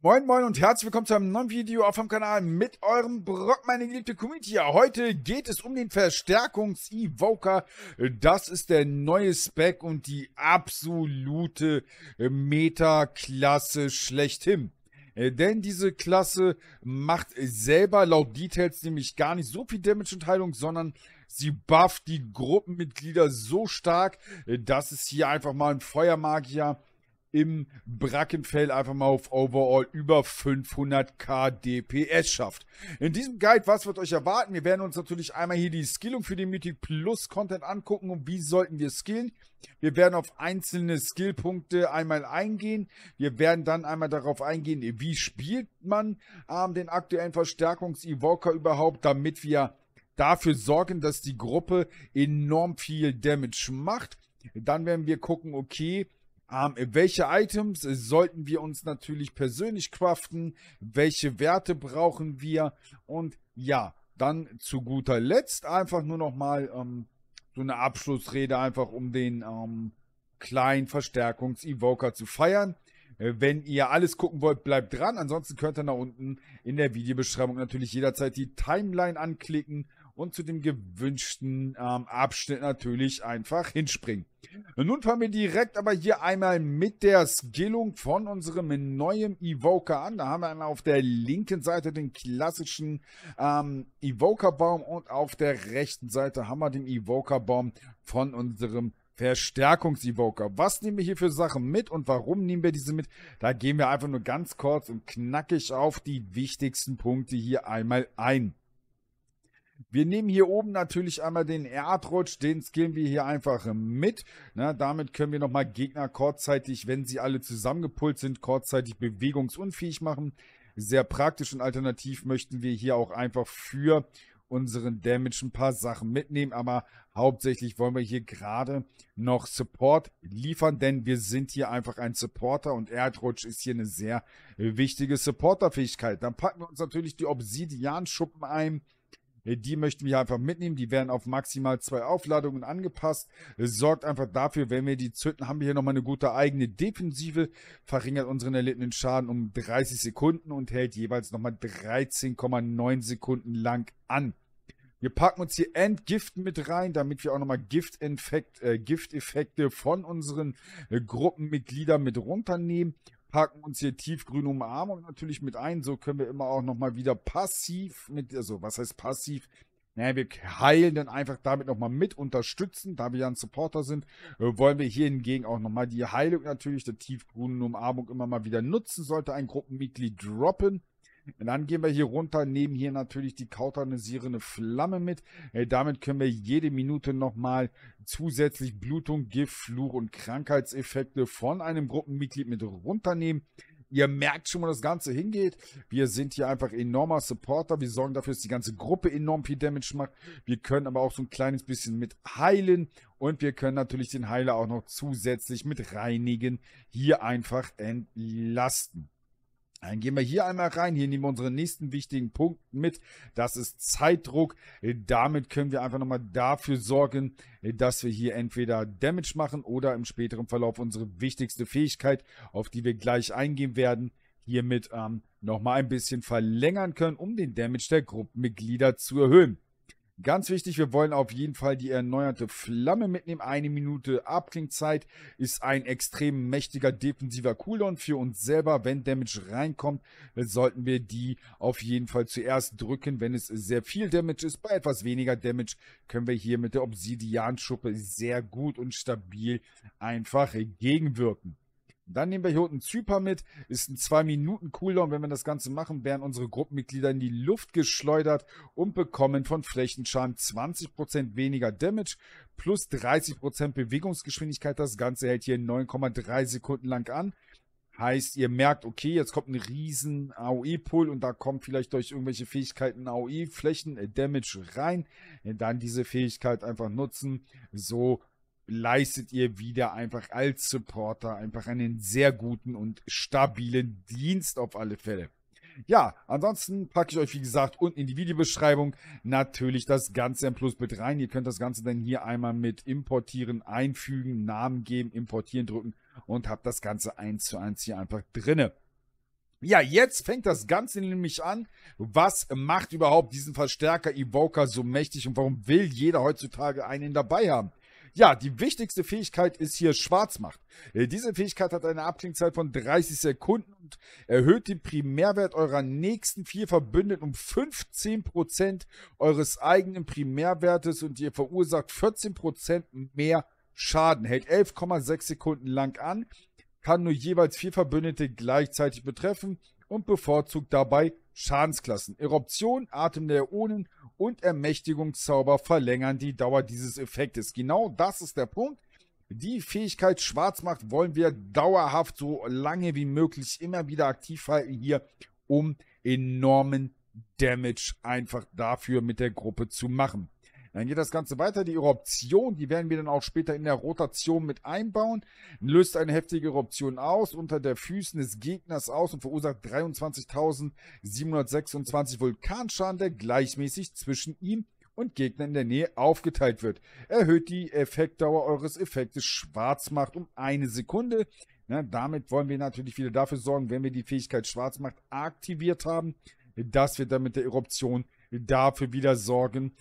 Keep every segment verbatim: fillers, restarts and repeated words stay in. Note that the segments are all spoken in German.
Moin moin und herzlich willkommen zu einem neuen Video auf meinem Kanal mit eurem Brock, meine geliebte Community. Heute geht es um den Verstärkungs-Evoker. Das ist der neue Spec und die absolute Meta-Klasse schlechthin. Denn diese Klasse macht selber laut Details nämlich gar nicht so viel Damage und Heilung, sondern sie bufft die Gruppenmitglieder so stark, dass es hier einfach mal ein Feuermagier im Brackenfell einfach mal auf Overall über fünfhunderttausend D P S schafft. In diesem Guide, was wird euch erwarten? Wir werden uns natürlich einmal hier die Skillung für den Mythic Plus Content angucken und wie sollten wir skillen. Wir werden auf einzelne Skillpunkte einmal eingehen. Wir werden dann einmal darauf eingehen, wie spielt man ähm, den aktuellen Verstärkungs-Evoker überhaupt, damit wir dafür sorgen, dass die Gruppe enorm viel Damage macht. Dann werden wir gucken, okay, Ähm, welche Items sollten wir uns natürlich persönlich craften? Welche Werte brauchen wir? Und ja, dann zu guter Letzt einfach nur nochmal ähm, so eine Abschlussrede, einfach um den ähm, kleinen Verstärkungs-Evoker zu feiern. Äh, wenn ihr alles gucken wollt, bleibt dran. Ansonsten könnt ihr nach unten in der Videobeschreibung natürlich jederzeit die Timeline anklicken und zu dem gewünschten ähm, Abschnitt natürlich einfach hinspringen. Und nun fangen wir direkt aber hier einmal mit der Skillung von unserem neuen Evoker an. Da haben wir einmal auf der linken Seite den klassischen ähm, Evoker-Baum und auf der rechten Seite haben wir den Evoker-Baum von unserem Verstärkungs-Evoker. Was nehmen wir hier für Sachen mit und warum nehmen wir diese mit? Da gehen wir einfach nur ganz kurz und knackig auf die wichtigsten Punkte hier einmal ein. Wir nehmen hier oben natürlich einmal den Erdrutsch, den skillen wir hier einfach mit. Na, damit können wir nochmal Gegner kurzzeitig, wenn sie alle zusammengepullt sind, kurzzeitig bewegungsunfähig machen. Sehr praktisch und alternativ möchten wir hier auch einfach für unseren Damage ein paar Sachen mitnehmen. Aber hauptsächlich wollen wir hier gerade noch Support liefern, denn wir sind hier einfach ein Supporter und Erdrutsch ist hier eine sehr wichtige Supporterfähigkeit. Dann packen wir uns natürlich die Obsidian-Schuppen ein. Die möchten wir einfach mitnehmen. Die werden auf maximal zwei Aufladungen angepasst. Sorgt einfach dafür, wenn wir die zünden, haben wir hier nochmal eine gute eigene Defensive. Verringert unseren erlittenen Schaden um dreißig Sekunden und hält jeweils nochmal dreizehn Komma neun Sekunden lang an. Wir packen uns hier Entgiften mit rein, damit wir auch nochmal Gifteffekt, äh, Gifteffekte von unseren äh, Gruppenmitgliedern mit runternehmen. Packen uns hier tiefgrüne Umarmung natürlich mit ein. So können wir immer auch nochmal wieder passiv mit, also was heißt passiv? Naja, wir heilen dann einfach damit nochmal mit unterstützen. Da wir ja ein Supporter sind, wollen wir hier hingegen auch nochmal die Heilung natürlich der tiefgrünen Umarmung immer mal wieder nutzen. Sollte ein Gruppenmitglied droppen. Und dann gehen wir hier runter, nehmen hier natürlich die kauternisierende Flamme mit. Damit können wir jede Minute nochmal zusätzlich Blutung, Gift, Fluch und Krankheitseffekte von einem Gruppenmitglied mit runternehmen. Ihr merkt schon, wo das Ganze hingeht. Wir sind hier einfach enormer Supporter. Wir sorgen dafür, dass die ganze Gruppe enorm viel Damage macht. Wir können aber auch so ein kleines bisschen mit heilen. Und wir können natürlich den Heiler auch noch zusätzlich mit reinigen. Hier einfach entlasten. Dann gehen wir hier einmal rein. Hier nehmen wir unseren nächsten wichtigen Punkt mit. Das ist Zeitdruck. Damit können wir einfach nochmal dafür sorgen, dass wir hier entweder Damage machen oder im späteren Verlauf unsere wichtigste Fähigkeit, auf die wir gleich eingehen werden, hiermit ähm, nochmal ein bisschen verlängern können, um den Damage der Gruppenmitglieder zu erhöhen. Ganz wichtig, wir wollen auf jeden Fall die erneuerte Flamme mitnehmen. Eine Minute Abklingzeit ist ein extrem mächtiger defensiver Cooldown für uns selber. Wenn Damage reinkommt, sollten wir die auf jeden Fall zuerst drücken, wenn es sehr viel Damage ist. Bei etwas weniger Damage können wir hier mit der Obsidian-Schuppe sehr gut und stabil einfach gegenwirken. Dann nehmen wir hier unten Zyper mit, ist ein zwei Minuten Cooldown. Wenn wir das Ganze machen, werden unsere Gruppenmitglieder in die Luft geschleudert und bekommen von Flächenschaden zwanzig Prozent weniger Damage plus dreißig Prozent Bewegungsgeschwindigkeit. Das Ganze hält hier neun Komma drei Sekunden lang an. Heißt, ihr merkt, okay, jetzt kommt ein riesen A O E-Pool und da kommt vielleicht durch irgendwelche Fähigkeiten A O E-Flächen-Damage rein. Dann diese Fähigkeit einfach nutzen, so leistet ihr wieder einfach als Supporter einfach einen sehr guten und stabilen Dienst auf alle Fälle. Ja, ansonsten packe ich euch, wie gesagt, unten in die Videobeschreibung natürlich das Ganze im Plus mit rein. Ihr könnt das Ganze dann hier einmal mit importieren, einfügen, Namen geben, importieren drücken und habt das Ganze eins zu eins hier einfach drinne. Ja, jetzt fängt das Ganze nämlich an. Was macht überhaupt diesen Verstärker Evoker so mächtig und warum will jeder heutzutage einen dabei haben? Ja, die wichtigste Fähigkeit ist hier Schwarzmacht. Diese Fähigkeit hat eine Abklingzeit von dreißig Sekunden und erhöht den Primärwert eurer nächsten vier Verbündeten um fünfzehn Prozent eures eigenen Primärwertes und ihr verursacht vierzehn Prozent mehr Schaden. Hält elf Komma sechs Sekunden lang an, kann nur jeweils vier Verbündete gleichzeitig betreffen und bevorzugt dabei Schadensklassen. Eruption, Atem der Äonen und Ermächtigungszauber verlängern die Dauer dieses Effektes. Genau das ist der Punkt. Die Fähigkeit Schwarzmacht wollen wir dauerhaft so lange wie möglich immer wieder aktiv halten hier, um enormen Damage einfach dafür mit der Gruppe zu machen. Dann geht das Ganze weiter. Die Eruption, die werden wir dann auch später in der Rotation mit einbauen. Löst eine heftige Eruption aus, unter der Füßen des Gegners aus und verursacht dreiundzwanzigtausendsiebenhundertsechsundzwanzig Vulkanschaden, der gleichmäßig zwischen ihm und Gegnern in der Nähe aufgeteilt wird. Erhöht die Effektdauer eures Effektes Schwarzmacht um eine Sekunde. Na, damit wollen wir natürlich wieder dafür sorgen, wenn wir die Fähigkeit Schwarzmacht aktiviert haben, dass wir dann mit der Eruption dafür wieder sorgen,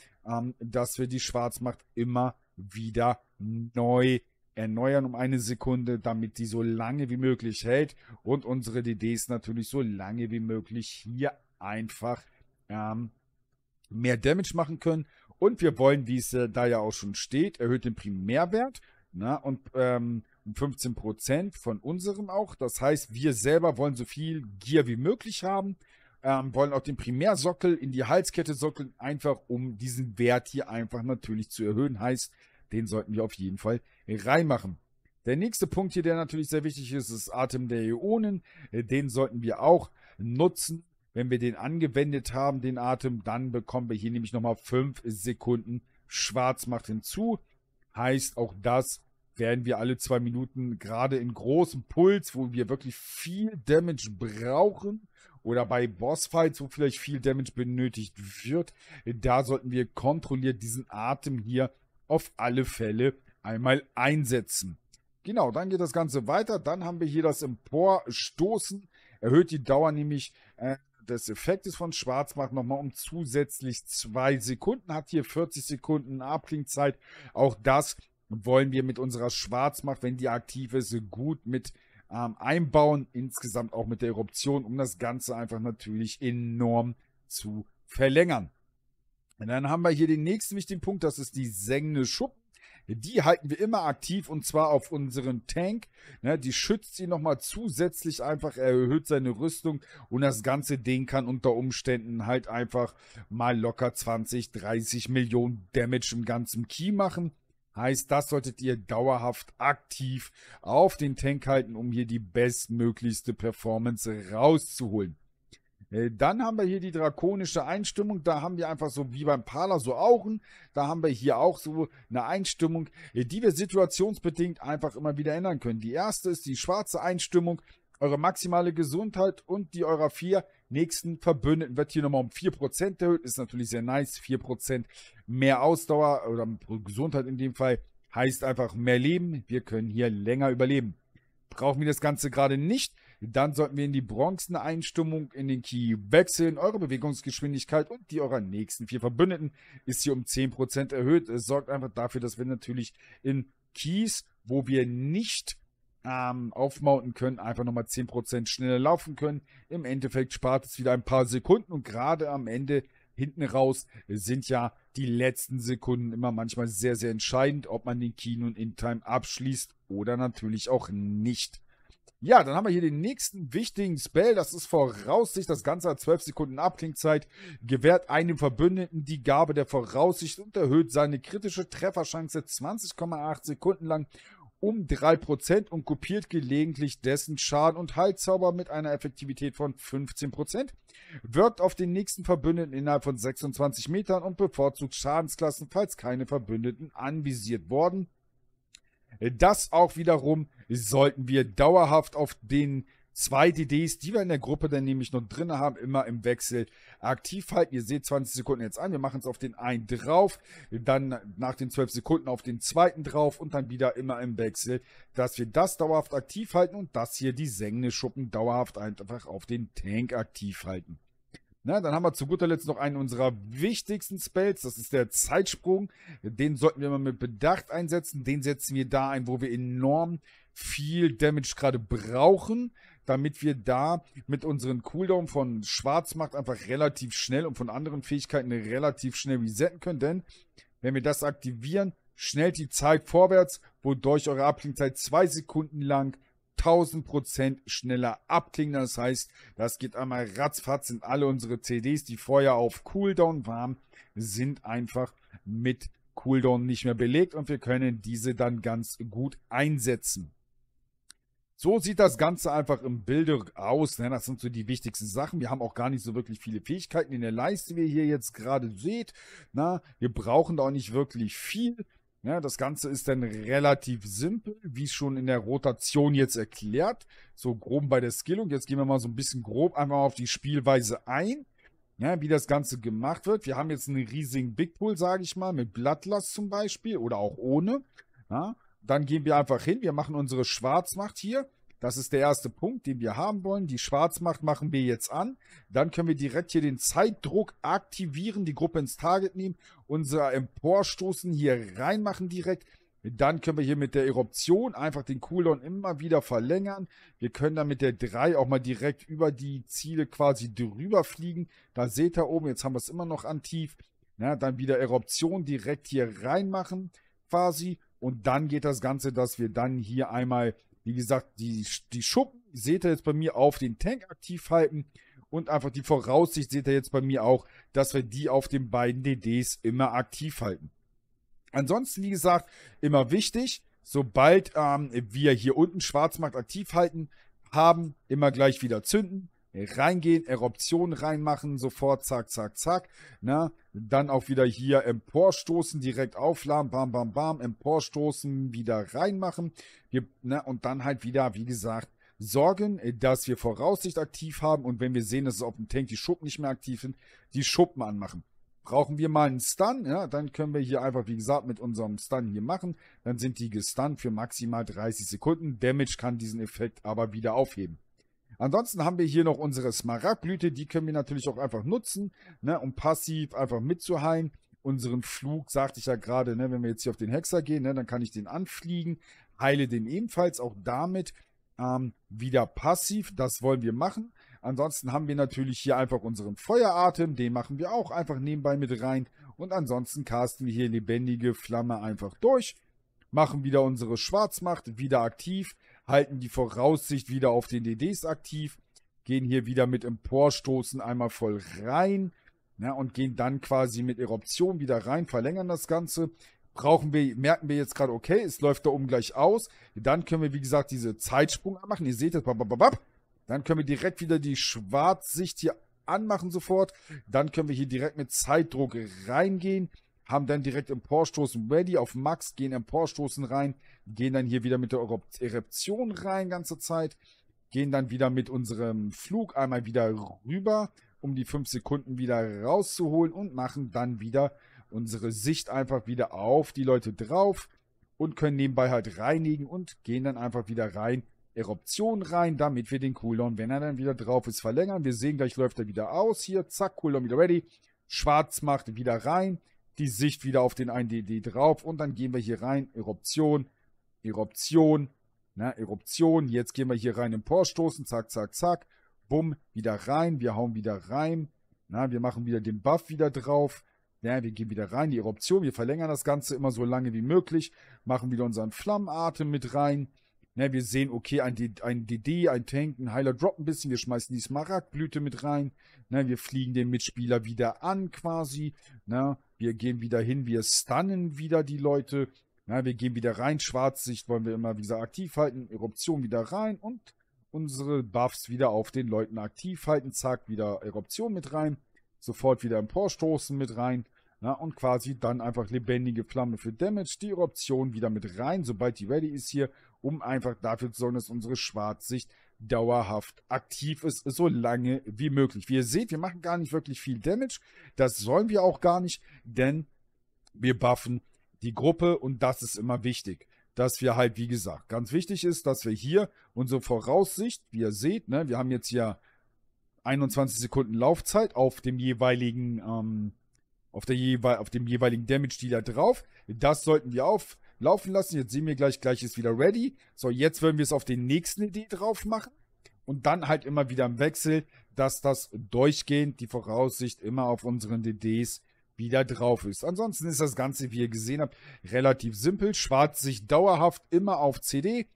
dass wir die Schwarzmacht immer wieder neu erneuern um eine Sekunde, damit die so lange wie möglich hält und unsere D Ds natürlich so lange wie möglich hier einfach ähm, mehr Damage machen können. Und wir wollen, wie es äh, da ja auch schon steht, erhöht den Primärwert, na, und ähm, um fünfzehn Prozent von unserem auch. Das heißt, wir selber wollen so viel Gier wie möglich haben. Ähm, wollen auch den Primärsockel in die Halskette sockeln, einfach um diesen Wert hier einfach natürlich zu erhöhen. Heißt, den sollten wir auf jeden Fall reinmachen. Der nächste Punkt hier, der natürlich sehr wichtig ist, ist Atem der Äonen. Den sollten wir auch nutzen. Wenn wir den angewendet haben, den Atem, dann bekommen wir hier nämlich nochmal fünf Sekunden Schwarzmacht hinzu. Heißt, auch das werden wir alle zwei Minuten gerade in großem Puls, wo wir wirklich viel Damage brauchen, oder bei Bossfights, wo vielleicht viel Damage benötigt wird, da sollten wir kontrolliert diesen Atem hier auf alle Fälle einmal einsetzen. Genau, dann geht das Ganze weiter. Dann haben wir hier das Emporstoßen. Erhöht die Dauer nämlich äh, des Effektes von Schwarzmacht nochmal um zusätzlich zwei Sekunden. Hat hier vierzig Sekunden Abklingzeit. Auch das wollen wir mit unserer Schwarzmacht, wenn die aktiv ist, gut mit einbauen, insgesamt auch mit der Eruption, um das Ganze einfach natürlich enorm zu verlängern. Und dann haben wir hier den nächsten wichtigen Punkt, das ist die sengende Schuppen. Die halten wir immer aktiv und zwar auf unseren Tank. Die schützt ihn nochmal zusätzlich einfach, erhöht seine Rüstung und das ganze Ding kann unter Umständen halt einfach mal locker zwanzig, dreißig Millionen Damage im ganzen Key machen. Heißt, das solltet ihr dauerhaft aktiv auf den Tank halten, um hier die bestmöglichste Performance rauszuholen. Dann haben wir hier die drakonische Einstimmung. Da haben wir einfach so wie beim Pala so Augen. Da haben wir hier auch so eine Einstimmung, die wir situationsbedingt einfach immer wieder ändern können. Die erste ist die schwarze Einstimmung. Eure maximale Gesundheit und die eurer vier nächsten Verbündeten wird hier nochmal um vier Prozent erhöht. Ist natürlich sehr nice. vier Prozent mehr Ausdauer oder Gesundheit in dem Fall heißt einfach mehr Leben. Wir können hier länger überleben. Brauchen wir das Ganze gerade nicht, dann sollten wir in die bronzene Einstimmung in den Key wechseln. Eure Bewegungsgeschwindigkeit und die eurer nächsten vier Verbündeten ist hier um zehn Prozent erhöht. Es sorgt einfach dafür, dass wir natürlich in Keys, wo wir nicht Ähm, aufmounten können, einfach nochmal zehn Prozent schneller laufen können. Im Endeffekt spart es wieder ein paar Sekunden und gerade am Ende hinten raus sind ja die letzten Sekunden immer manchmal sehr, sehr entscheidend, ob man den Key nun in Time abschließt oder natürlich auch nicht. Ja, dann haben wir hier den nächsten wichtigen Spell, das ist Voraussicht, das Ganze hat zwölf Sekunden Abklingzeit, gewährt einem Verbündeten die Gabe der Voraussicht und erhöht seine kritische Trefferchance zwanzig Komma acht Sekunden lang um drei Prozent und kopiert gelegentlich dessen Schaden und Heilzauber mit einer Effektivität von fünfzehn Prozent. Wirkt auf den nächsten Verbündeten innerhalb von sechsundzwanzig Metern und bevorzugt Schadensklassen, falls keine Verbündeten anvisiert wurden. Das auch wiederum sollten wir dauerhaft auf den Zwei D Ds, die wir in der Gruppe dann nämlich noch drin haben, immer im Wechsel aktiv halten. Ihr seht zwanzig Sekunden jetzt an, wir machen es auf den einen drauf, dann nach den zwölf Sekunden auf den zweiten drauf und dann wieder immer im Wechsel, dass wir das dauerhaft aktiv halten und das hier, die Sengne-Schuppen, dauerhaft einfach auf den Tank aktiv halten. Na, dann haben wir zu guter Letzt noch einen unserer wichtigsten Spells, das ist der Zeitsprung. Den sollten wir mal mit Bedacht einsetzen. Den setzen wir da ein, wo wir enorm viel Damage gerade brauchen, damit wir da mit unseren Cooldown von Schwarzmacht einfach relativ schnell und von anderen Fähigkeiten relativ schnell resetten können. Denn wenn wir das aktivieren, schnellt die Zeit vorwärts, wodurch eure Abklingzeit zwei Sekunden lang tausend Prozent schneller abklingen. Das heißt, das geht einmal ratzfatz, sind alle unsere C Ds, die vorher auf Cooldown waren, sind einfach mit Cooldown nicht mehr belegt und wir können diese dann ganz gut einsetzen. So sieht das Ganze einfach im Bilde aus. Das sind so die wichtigsten Sachen. Wir haben auch gar nicht so wirklich viele Fähigkeiten in der Leiste, wie ihr hier jetzt gerade seht. Na, wir brauchen da auch nicht wirklich viel. Ja, das Ganze ist dann relativ simpel, wie schon in der Rotation jetzt erklärt. So grob bei der Skillung. Jetzt gehen wir mal so ein bisschen grob einmal auf die Spielweise ein. Ja, wie das Ganze gemacht wird. Wir haben jetzt einen riesigen Big Pool, sage ich mal, mit Bloodlust zum Beispiel oder auch ohne. Ja, dann gehen wir einfach hin. Wir machen unsere Schwarzmacht hier. Das ist der erste Punkt, den wir haben wollen. Die Schwarzmacht machen wir jetzt an. Dann können wir direkt hier den Zeitdruck aktivieren, die Gruppe ins Target nehmen, unser Emporstoßen hier reinmachen direkt. Dann können wir hier mit der Eruption einfach den Cooldown immer wieder verlängern. Wir können dann mit der drei auch mal direkt über die Ziele quasi drüber fliegen. Da seht ihr oben, jetzt haben wir es immer noch an tief. Ja, dann wieder Eruption direkt hier reinmachen quasi. Und dann geht das Ganze, dass wir dann hier einmal... Wie gesagt, die, die Schuppen seht ihr jetzt bei mir auf den Tank aktiv halten und einfach die Voraussicht seht ihr jetzt bei mir auch, dass wir die auf den beiden D Ds immer aktiv halten. Ansonsten, wie gesagt, immer wichtig, sobald ähm, wir hier unten Schwarzmarkt aktiv halten, haben, immer gleich wieder zünden, reingehen, Eruption reinmachen, sofort zack, zack, zack. Na, dann auch wieder hier emporstoßen, direkt aufladen, bam, bam, bam, emporstoßen, wieder reinmachen. Wir, na, und dann halt wieder, wie gesagt, sorgen, dass wir Voraussicht aktiv haben und wenn wir sehen, dass es auf dem Tank die Schuppen nicht mehr aktiv sind, die Schuppen anmachen. Brauchen wir mal einen Stun, ja, dann können wir hier einfach, wie gesagt, mit unserem Stun hier machen. Dann sind die gestunt für maximal dreißig Sekunden. Damage kann diesen Effekt aber wieder aufheben. Ansonsten haben wir hier noch unsere Smaragdblüte, die können wir natürlich auch einfach nutzen, ne, um passiv einfach mitzuheilen. Unseren Flug, sagte ich ja gerade, ne, wenn wir jetzt hier auf den Hexer gehen, ne, dann kann ich den anfliegen, heile den ebenfalls auch damit ähm, wieder passiv, das wollen wir machen. Ansonsten haben wir natürlich hier einfach unseren Feueratem, den machen wir auch einfach nebenbei mit rein und ansonsten casten wir hier lebendige Flamme einfach durch, machen wieder unsere Schwarzmacht, wieder aktiv, halten die Voraussicht wieder auf den D Ds aktiv, gehen hier wieder mit Emporstoßen einmal voll rein, ne, und gehen dann quasi mit Eruption wieder rein, verlängern das Ganze. Brauchen wir, merken wir jetzt gerade, okay, es läuft da oben gleich aus. Dann können wir, wie gesagt, diese Zeitsprung anmachen. Ihr seht das, dann können wir direkt wieder die Schwarzsicht hier anmachen sofort. Dann können wir hier direkt mit Zeitdruck reingehen. Haben dann direkt Emporstoßen ready, auf Max, gehen Emporstoßen rein, gehen dann hier wieder mit der Eruption rein, ganze Zeit, gehen dann wieder mit unserem Flug einmal wieder rüber, um die fünf Sekunden wieder rauszuholen und machen dann wieder unsere Sicht einfach wieder auf die Leute drauf und können nebenbei halt reinigen und gehen dann einfach wieder rein, Eruption rein, damit wir den Cooldown, wenn er dann wieder drauf ist, verlängern. Wir sehen, gleich läuft er wieder aus, hier, zack, Cooldown wieder ready, Schwarz macht wieder rein, die Sicht wieder auf den einen D D drauf und dann gehen wir hier rein, Eruption, Eruption, ne, Eruption, jetzt gehen wir hier rein, Emporstoßen, zack, zack, zack, bumm, wieder rein, wir hauen wieder rein, na, wir machen wieder den Buff wieder drauf, ja, wir gehen wieder rein, die Eruption, wir verlängern das Ganze immer so lange wie möglich, machen wieder unseren Flammenatem mit rein, ne, wir sehen, okay, ein D D, ein Tank, ein Heiler droppt ein bisschen, wir schmeißen die Smaragdblüte mit rein, ne, wir fliegen den Mitspieler wieder an quasi, ne, wir gehen wieder hin, wir stunnen wieder die Leute. Na, wir gehen wieder rein, Schwarzsicht wollen wir immer wieder aktiv halten, Eruption wieder rein und unsere Buffs wieder auf den Leuten aktiv halten. Zack, wieder Eruption mit rein, sofort wieder Emporstoßen mit rein. Na, und quasi dann einfach lebendige Flamme für Damage, die Eruption wieder mit rein, sobald die ready ist hier, um einfach dafür zu sorgen, dass unsere Schwarzsicht dauerhaft aktiv ist, so lange wie möglich. Wie ihr seht, wir machen gar nicht wirklich viel Damage. Das sollen wir auch gar nicht, denn wir buffen die Gruppe und das ist immer wichtig. Dass wir halt, wie gesagt, ganz wichtig ist, dass wir hier unsere Voraussicht, wie ihr seht, ne, wir haben jetzt hier einundzwanzig Sekunden Laufzeit auf dem jeweiligen, ähm, auf, der jewe auf dem jeweiligen Damage-Dealer drauf. Das sollten wir auflaufen lassen. Jetzt sehen wir gleich, gleich ist wieder ready. So, jetzt werden wir es auf den nächsten Idee drauf machen. Und dann halt immer wieder im Wechsel, dass das durchgehend die Voraussicht immer auf unseren D Ds wieder drauf ist. Ansonsten ist das Ganze, wie ihr gesehen habt, relativ simpel. Schwarz sich dauerhaft immer auf C D.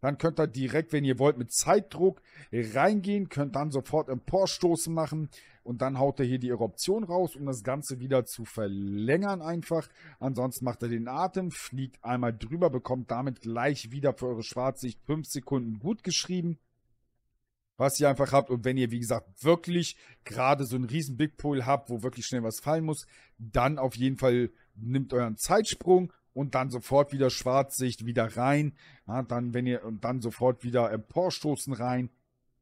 Dann könnt ihr direkt, wenn ihr wollt, mit Zeitdruck reingehen. Könnt dann sofort Emporstoßen machen. Und dann haut ihr hier die Eruption raus, um das Ganze wieder zu verlängern einfach. Ansonsten macht ihr den Atem, fliegt einmal drüber, bekommt damit gleich wieder für eure Schwarzsicht fünf Sekunden gut geschrieben. Was ihr einfach habt. Und wenn ihr, wie gesagt, wirklich gerade so einen riesen Big Pull habt, wo wirklich schnell was fallen muss, dann auf jeden Fall nimmt euren Zeitsprung und dann sofort wieder Schwarzsicht wieder rein. Ja, dann, wenn ihr, und dann sofort wieder Emporstoßen rein,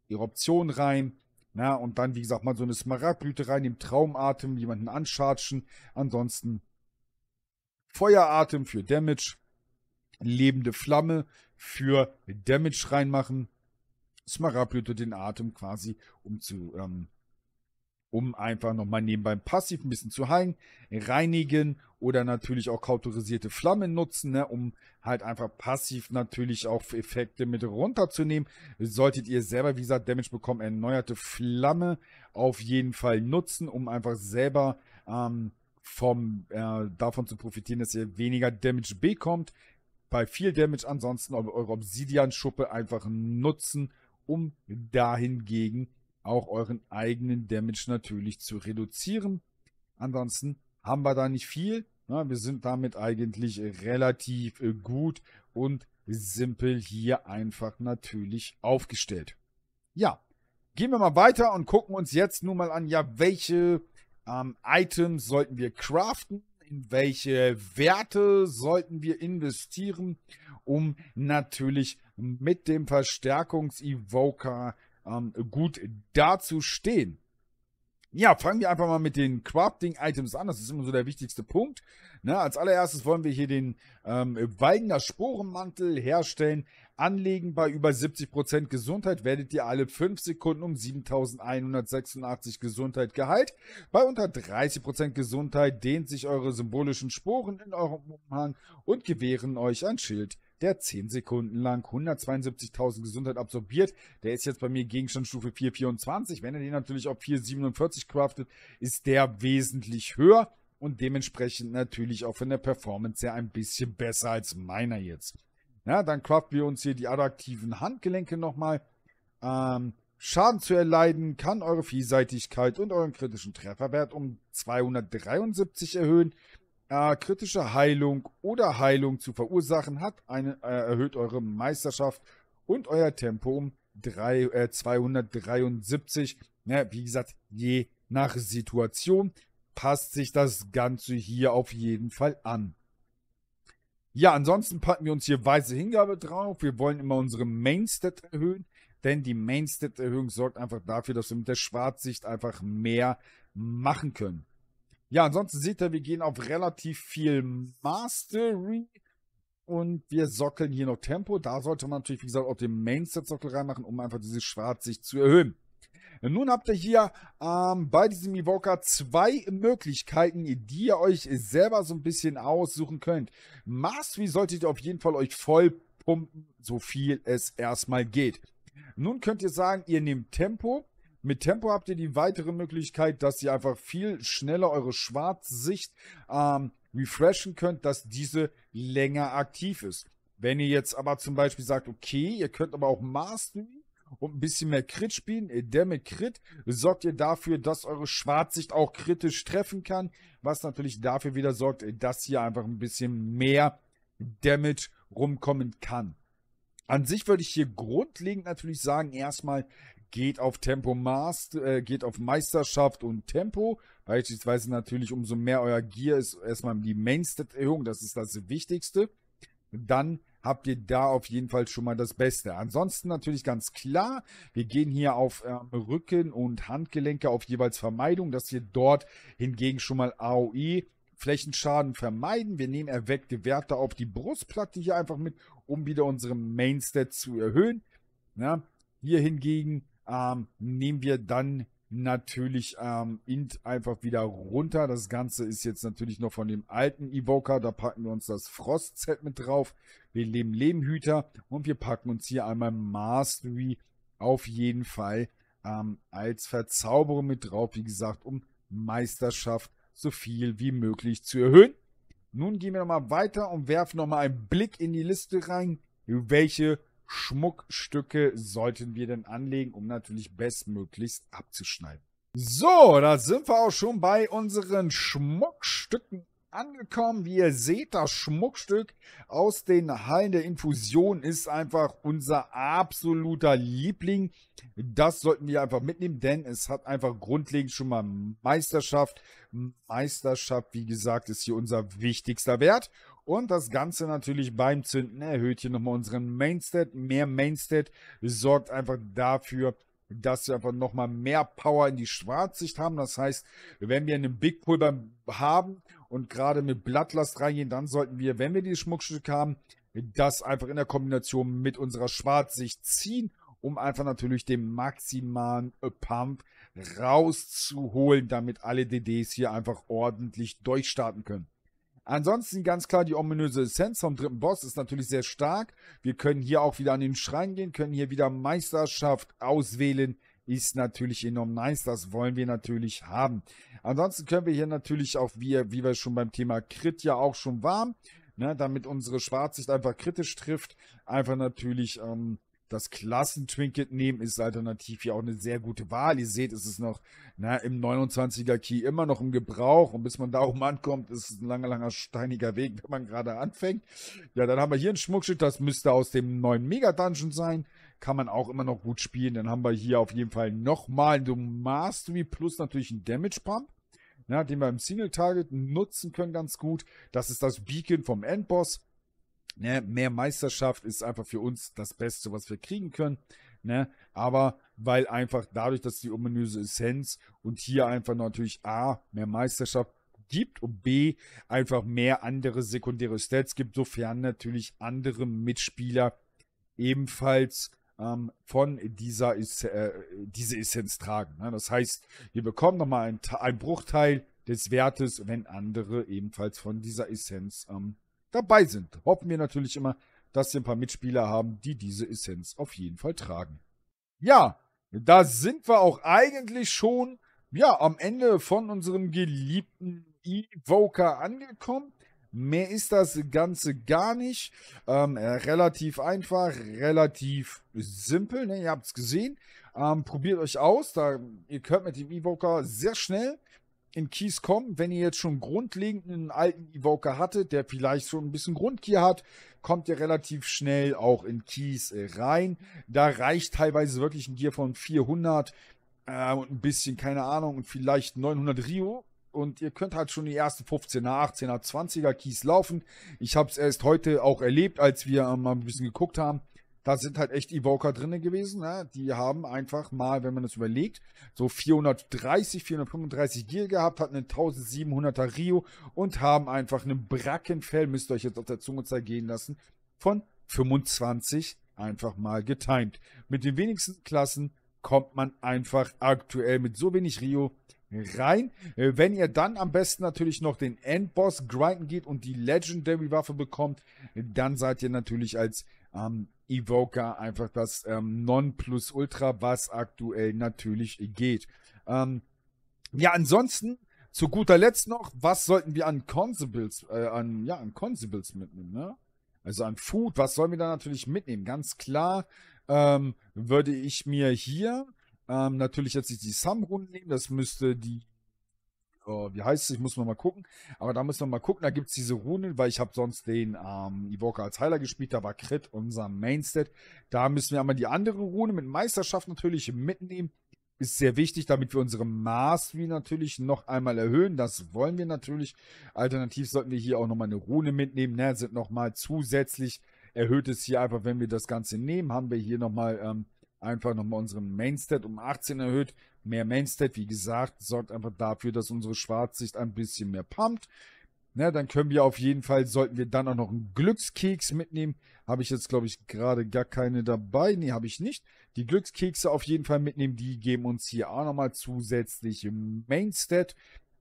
Eruption rein. Ja, und dann, wie gesagt, mal so eine Smaragdblüte rein, im Traumatem, jemanden anchargen. Ansonsten Feueratem für Damage, lebende Flamme für Damage reinmachen. Smaragdblüte den Atem quasi, um zu, ähm, um einfach nochmal nebenbei passiv ein bisschen zu heilen, reinigen oder natürlich auch kautorisierte Flammen nutzen, ne, um halt einfach passiv natürlich auch Effekte mit runterzunehmen. Solltet ihr selber, wie gesagt, Damage bekommen, erneuerte Flamme auf jeden Fall nutzen, um einfach selber ähm, vom, äh, davon zu profitieren, dass ihr weniger Damage bekommt. Bei viel Damage ansonsten eure Obsidian-Schuppe einfach nutzen, um dahingegen auch euren eigenen Damage natürlich zu reduzieren. Ansonsten haben wir da nicht viel. Ja, wir sind damit eigentlich relativ äh, gut und simpel hier einfach natürlich aufgestellt. Ja, gehen wir mal weiter und gucken uns jetzt nun mal an, ja, welche ähm, Items sollten wir craften, in welche Werte sollten wir investieren, um natürlich mit dem Verstärkungs-Evoker ähm, gut dazustehen. Ja, fangen wir einfach mal mit den Crafting-Items an. Das ist immer so der wichtigste Punkt. Ne, als allererstes wollen wir hier den ähm, Waldener Sporenmantel herstellen. Anlegen bei über siebzig Prozent Gesundheit werdet ihr alle fünf Sekunden um siebentausendeinhundertsechsundachtzig Gesundheit geheilt. Bei unter dreißig Prozent Gesundheit dehnt sich eure symbolischen Sporen in eurem Umhang und gewähren euch ein Schild, der zehn Sekunden lang hundertzweiundsiebzigtausend Gesundheit absorbiert. Der ist jetzt bei mir Gegenstandsstufe vierhundertvierundzwanzig. Wenn ihr den natürlich auf vierhundertsiebenundvierzig craftet, ist der wesentlich höher und dementsprechend natürlich auch von der Performance her ein bisschen besser als meiner jetzt. Ja, dann craften wir uns hier die adaptiven Handgelenke nochmal. Ähm, Schaden zu erleiden kann eure Vielseitigkeit und euren kritischen Trefferwert um zweihundertdreiundsiebzig erhöhen. Äh, kritische Heilung oder Heilung zu verursachen hat eine, äh, erhöht eure Meisterschaft und euer Tempo um zweihundertdreiundsiebzig. Ja, wie gesagt, je nach Situation passt sich das Ganze hier auf jeden Fall an. Ja, ansonsten packen wir uns hier weiße Hingabe drauf. Wir wollen immer unsere Mainstat erhöhen, denn die Mainstat-Erhöhung sorgt einfach dafür, dass wir mit der Schwarzsicht einfach mehr machen können. Ja, ansonsten seht ihr, wir gehen auf relativ viel Mastery und wir sockeln hier noch Tempo. Da sollte man natürlich, wie gesagt, auch den Mainstat-Sockel reinmachen, um einfach diese Schwarzsicht zu erhöhen. Nun habt ihr hier ähm, bei diesem Evoker zwei Möglichkeiten, die ihr euch selber so ein bisschen aussuchen könnt. Mastery solltet ihr auf jeden Fall euch voll pumpen, so viel es erstmal geht. Nun könnt ihr sagen, ihr nehmt Tempo. Mit Tempo habt ihr die weitere Möglichkeit, dass ihr einfach viel schneller eure Schwarzsicht ähm, refreshen könnt, dass diese länger aktiv ist. Wenn ihr jetzt aber zum Beispiel sagt, okay, ihr könnt aber auch Mastery und ein bisschen mehr Crit spielen, der mit Crit sorgt ihr dafür, dass eure Schwarzsicht auch kritisch treffen kann, was natürlich dafür wieder sorgt, dass hier einfach ein bisschen mehr Damage rumkommen kann. An sich würde ich hier grundlegend natürlich sagen, erstmal geht auf Tempo Master, äh, geht auf Meisterschaft und Tempo. Beispielsweise natürlich, umso mehr euer Gear ist, erstmal die Mainstat-Erhöhung, das ist das Wichtigste. Dann habt ihr da auf jeden Fall schon mal das Beste. Ansonsten natürlich ganz klar, wir gehen hier auf ähm, Rücken und Handgelenke auf jeweils Vermeidung, dass ihr dort hingegen schon mal A O E Flächenschaden vermeiden. Wir nehmen erweckte Werte auf die Brustplatte hier einfach mit, um wieder unsere Mainstat zu erhöhen. Na, hier hingegen ähm, nehmen wir dann natürlich ähm, Int einfach wieder runter. Das Ganze ist jetzt natürlich noch von dem alten Evoker. Da packen wir uns das Frost-Set mit drauf. Wir nehmen Lehmhüter und wir packen uns hier einmal Mastery auf jeden Fall ähm, als Verzauberung mit drauf. Wie gesagt, um Meisterschaft so viel wie möglich zu erhöhen. Nun gehen wir nochmal weiter und werfen nochmal einen Blick in die Liste rein. Welche Schmuckstücke sollten wir denn anlegen, um natürlich bestmöglichst abzuschneiden. So, da sind wir auch schon bei unseren Schmuckstücken angekommen. Wie ihr seht, das Schmuckstück aus den Hallen der Infusion ist einfach unser absoluter Liebling. Das sollten wir einfach mitnehmen, denn es hat einfach grundlegend schon mal Meisterschaft. Meisterschaft, wie gesagt, ist hier unser wichtigster Wert. Und das Ganze natürlich beim Zünden erhöht hier nochmal unseren Mainstat. Mehr Mainstat sorgt einfach dafür, dass wir einfach nochmal mehr Power in die Schwarzsicht haben. Das heißt, wenn wir einen Big Pulver haben und gerade mit Blattlast reingehen, dann sollten wir, wenn wir dieses Schmuckstück haben, das einfach in der Kombination mit unserer Schwarzsicht ziehen, um einfach natürlich den maximalen Pump rauszuholen, damit alle D Ds hier einfach ordentlich durchstarten können. Ansonsten ganz klar, die ominöse Essenz vom dritten Boss ist natürlich sehr stark. Wir können hier auch wieder an den Schrein gehen, können hier wieder Meisterschaft auswählen. Ist natürlich enorm nice, das wollen wir natürlich haben. Ansonsten können wir hier natürlich auch, wie, wie wir schon beim Thema Crit ja auch schon waren, ne, damit unsere Schwarzsicht einfach kritisch trifft, einfach natürlich ähm, das Klassen-Trinket nehmen, ist alternativ hier auch eine sehr gute Wahl. Ihr seht, es ist noch na, im neunundzwanziger Key immer noch im Gebrauch. Und bis man da oben ankommt, ist es ein langer, langer, steiniger Weg, wenn man gerade anfängt. Ja, dann haben wir hier ein Schmuckstück, das müsste aus dem neuen Mega-Dungeon sein. Kann man auch immer noch gut spielen. Dann haben wir hier auf jeden Fall nochmal so Mastery plus natürlich einen Damage-Pump, den wir im Single-Target nutzen können ganz gut. Das ist das Beacon vom Endboss. Ne, mehr Meisterschaft ist einfach für uns das Beste, was wir kriegen können. Ne? Aber weil einfach dadurch, dass die ominöse Essenz und hier einfach natürlich A, mehr Meisterschaft gibt und B, einfach mehr andere sekundäre Stats gibt, sofern natürlich andere Mitspieler ebenfalls ähm, von dieser Ess äh, diese Essenz tragen. Ne? Das heißt, wir bekommen nochmal einen, einen Bruchteil des Wertes, wenn andere ebenfalls von dieser Essenz ähm, dabei sind. Hoffen wir natürlich immer, dass wir ein paar Mitspieler haben, die diese Essenz auf jeden Fall tragen. Ja, da sind wir auch eigentlich schon ja, am Ende von unserem geliebten Evoker angekommen. Mehr ist das Ganze gar nicht. Ähm, relativ einfach, relativ simpel. Ne? Ihr habt es gesehen. Ähm, probiert euch aus. Da, ihr könnt mit dem Evoker sehr schnell in Keys kommen. Wenn ihr jetzt schon grundlegend einen alten Evoker hattet, der vielleicht so ein bisschen Grundkey hat, kommt ihr relativ schnell auch in Keys rein. Da reicht teilweise wirklich ein Gear von vierhundert äh, und ein bisschen, keine Ahnung, und vielleicht neunhundert Rio. Und ihr könnt halt schon die ersten fünfzehner, achtzehner, zwanziger Keys laufen. Ich habe es erst heute auch erlebt, als wir äh, mal ein bisschen geguckt haben. Da sind halt echt Evoker drin gewesen. Ne? Die haben einfach mal, wenn man das überlegt, so vierhundertdreißig, vierhundertfünfunddreißig Gear gehabt, hatten einen tausendsiebenhunderter Rio und haben einfach einen Brackenfell, müsst ihr euch jetzt auf der Zunge zergehen lassen, von fünfundzwanzig einfach mal getimed. Mit den wenigsten Klassen kommt man einfach aktuell mit so wenig Rio rein. Wenn ihr dann am besten natürlich noch den Endboss grinden geht und die Legendary-Waffe bekommt, dann seid ihr natürlich als Ähm, Evoker einfach das ähm, Nonplusultra, was aktuell natürlich geht. Ähm, ja, ansonsten, zu guter Letzt noch, was sollten wir an Consumables, äh, an, ja, an Consumables mitnehmen, ne? Also an Food, was sollen wir da natürlich mitnehmen? Ganz klar ähm, würde ich mir hier ähm, natürlich jetzt nicht die Samrun nehmen, das müsste die Oh, wie heißt es? Ich muss noch mal gucken. Aber da müssen wir mal gucken. Da gibt es diese Runen, weil ich habe sonst den ähm, Evoker als Heiler gespielt. Da war Crit unser Mainstat. Da müssen wir einmal die andere Rune mit Meisterschaft natürlich mitnehmen. Ist sehr wichtig, damit wir unsere Mastery natürlich noch einmal erhöhen. Das wollen wir natürlich. Alternativ sollten wir hier auch nochmal eine Rune mitnehmen. Ne? Sind nochmal zusätzlich erhöht es hier einfach, wenn wir das Ganze nehmen, haben wir hier nochmal ähm, einfach nochmal unseren Mainstat um achtzehn erhöht. Mehr Mainstat, wie gesagt, sorgt einfach dafür, dass unsere Schwarzsicht ein bisschen mehr pumpt. Na, dann können wir auf jeden Fall, sollten wir dann auch noch einen Glückskeks mitnehmen. Habe ich jetzt, glaube ich, gerade gar keine dabei. Nee, habe ich nicht. Die Glückskekse auf jeden Fall mitnehmen. Die geben uns hier auch nochmal zusätzliche Mainstat.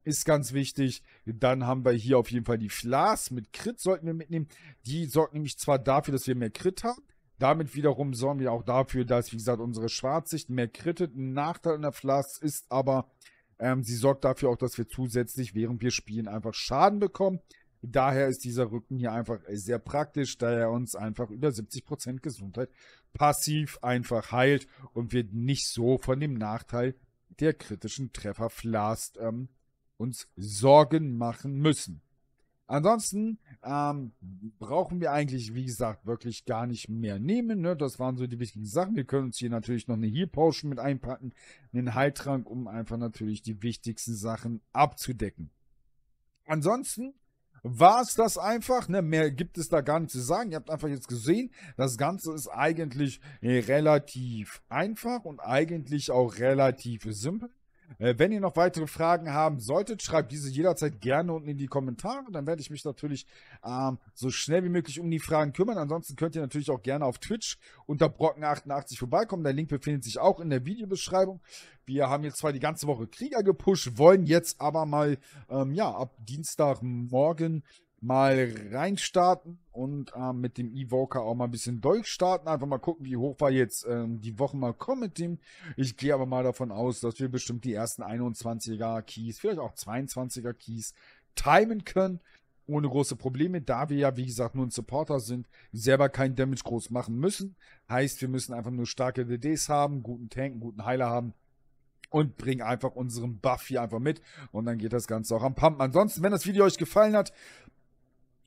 Ist ganz wichtig. Dann haben wir hier auf jeden Fall die Flas mit Crit sollten wir mitnehmen. Die sorgt nämlich zwar dafür, dass wir mehr Crit haben. Damit wiederum sorgen wir auch dafür, dass, wie gesagt, unsere Schwarzsicht mehr crittet. Ein Nachteil in der Flas ist aber... Sie sorgt dafür auch, dass wir zusätzlich, während wir spielen, einfach Schaden bekommen. Daher ist dieser Rücken hier einfach sehr praktisch, da er uns einfach über siebzig Prozent Gesundheit passiv einfach heilt und wir nicht so von dem Nachteil der kritischen Treffer Flast ähm, uns Sorgen machen müssen. Ansonsten ähm, brauchen wir eigentlich, wie gesagt, wirklich gar nicht mehr nehmen. Ne? Das waren so die wichtigen Sachen. Wir können uns hier natürlich noch eine Heal Potion mit einpacken, einen Heiltrank, um einfach natürlich die wichtigsten Sachen abzudecken. Ansonsten war es das einfach. Ne? Mehr gibt es da gar nicht zu sagen. Ihr habt einfach jetzt gesehen, das Ganze ist eigentlich relativ einfach und eigentlich auch relativ simpel. Wenn ihr noch weitere Fragen haben solltet, schreibt diese jederzeit gerne unten in die Kommentare. Dann werde ich mich natürlich ähm, so schnell wie möglich um die Fragen kümmern. Ansonsten könnt ihr natürlich auch gerne auf Twitch unter Brocken achtundachtzig vorbeikommen. Der Link befindet sich auch in der Videobeschreibung. Wir haben jetzt zwar die ganze Woche Krieger gepusht, wollen jetzt aber mal ähm, ja, ab Dienstagmorgen mal reinstarten und ähm, mit dem Evoker auch mal ein bisschen durchstarten. Einfach mal gucken, wie hoch wir jetzt ähm, die Woche mal kommen mit dem. Ich gehe aber mal davon aus, dass wir bestimmt die ersten einundzwanziger Keys, vielleicht auch zweiundzwanziger Keys timen können. Ohne große Probleme, da wir ja, wie gesagt, nur ein Supporter sind, selber kein Damage groß machen müssen. Heißt, wir müssen einfach nur starke D Ds haben, guten Tank, guten Heiler haben. Und bring einfach unseren Buff hier einfach mit. Und dann geht das Ganze auch am Pumpen. Ansonsten, wenn das Video euch gefallen hat,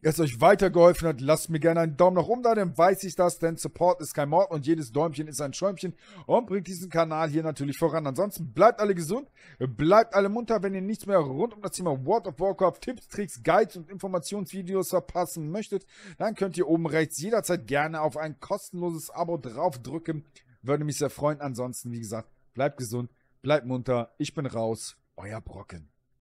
es euch weitergeholfen hat, lasst mir gerne einen Daumen nach oben da, dann weiß ich das, denn Support ist kein Mord und jedes Däumchen ist ein Schäumchen und bringt diesen Kanal hier natürlich voran. Ansonsten bleibt alle gesund, bleibt alle munter, wenn ihr nichts mehr rund um das Thema World of Warcraft, Tipps, Tricks, Guides und Informationsvideos verpassen möchtet, dann könnt ihr oben rechts jederzeit gerne auf ein kostenloses Abo draufdrücken, würde mich sehr freuen. Ansonsten, wie gesagt, bleibt gesund, bleibt munter, ich bin raus, euer Brocken.